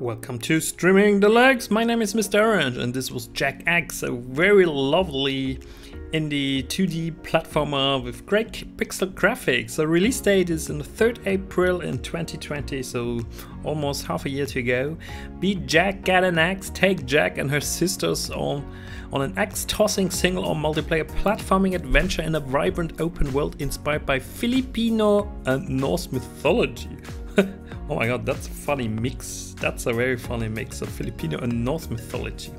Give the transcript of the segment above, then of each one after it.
Welcome to Streaming the Legs. My name is Mr. Orange and this was Jack Axe, a very lovely indie 2D platformer with great pixel graphics. The release date is on the 3rd April in 2020, so almost half a year to go. Beat Jack, get an axe, take Jack and her sisters on an axe-tossing single or multiplayer platforming adventure in a vibrant open world inspired by Filipino and Norse mythology. Oh my god, that's a funny mix. That's a very funny mix of Filipino and Norse mythology.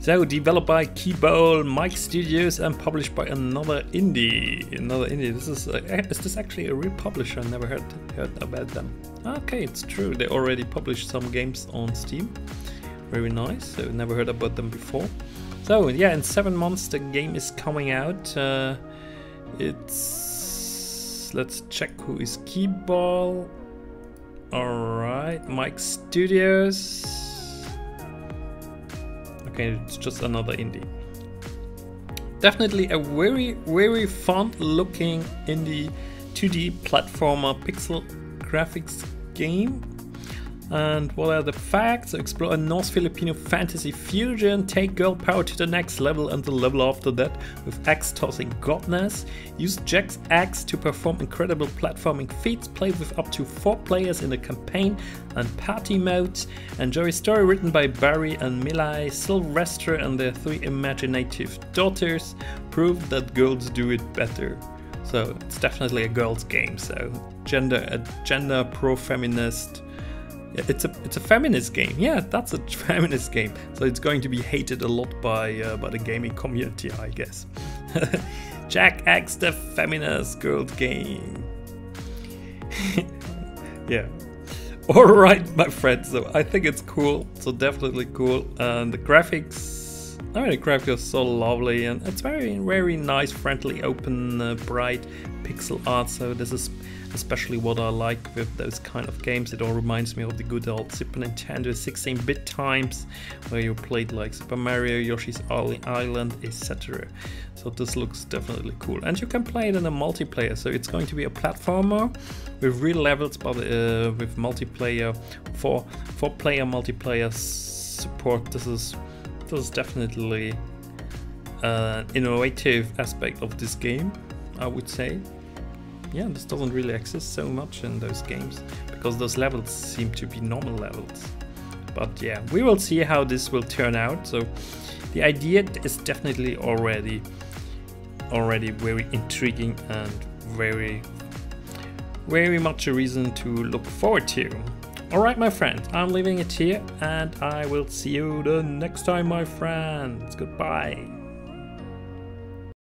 So developed by Keybol Mike Studios and published by another indie. This is this actually a real publisher? I never heard about them. Okay, it's true. They already published some games on Steam. Very nice. So never heard about them before. So yeah, in 7 months the game is coming out. Let's check who is Keybol. Alright, Mike Studios. Okay, it's just another indie. Definitely a very, very fun looking indie 2D platformer pixel graphics game. And what are the facts? Explore a Norse Filipino fantasy fusion, take girl power to the next level and the level after that with axe-tossing godness. Use Jack's axe to perform incredible platforming feats, play with up to 4 players in the campaign and party mode. Enjoy a story written by Barry and Milai, Sylvester and their 3 imaginative daughters. Prove that girls do it better. So it's definitely a girls game, so a gender pro-feminist. It's a feminist game, yeah, that's a feminist game. So it's going to be hated a lot by the gaming community, I guess. Jack Axe, the feminist girl game. Yeah. All right, my friends. So I think it's cool. So definitely cool. And the graphics. I mean, the graphics are so lovely, and it's very, very nice, friendly, open, bright pixel art. So this is especially what I like with those kind of games. It all reminds me of the good old Super Nintendo 16-bit times where you played like Super Mario, Yoshi's Island, etc. So this looks definitely cool. And you can play it in a multiplayer, so it's going to be a platformer with real levels, but with multiplayer, four-player multiplayer support. This is definitely an innovative aspect of this game, I would say. Yeah, this doesn't really exist so much in those games because those levels seem to be normal levels. But yeah, we will see how this will turn out. So the idea is definitely already very intriguing and very, very much a reason to look forward to. Alright, my friend, I'm leaving it here and I will see you the next time, my friends. Goodbye.